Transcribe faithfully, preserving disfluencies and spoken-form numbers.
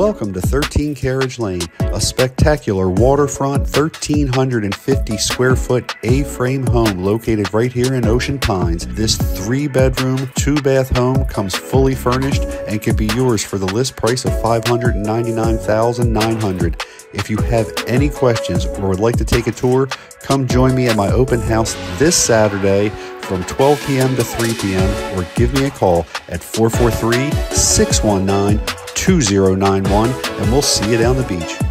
Welcome to thirteen Carriage Lane, a spectacular waterfront one thousand three hundred fifty square foot A-frame home located right here in Ocean Pines. This three bedroom, two bath home comes fully furnished and can be yours for the list price of five hundred ninety-nine thousand nine hundred dollars. If you have any questions or would like to take a tour, come join me at my open house this Saturday from twelve p m to three p m or give me a call at four four three, six one nine, two zero nine one and we'll see you down the beach.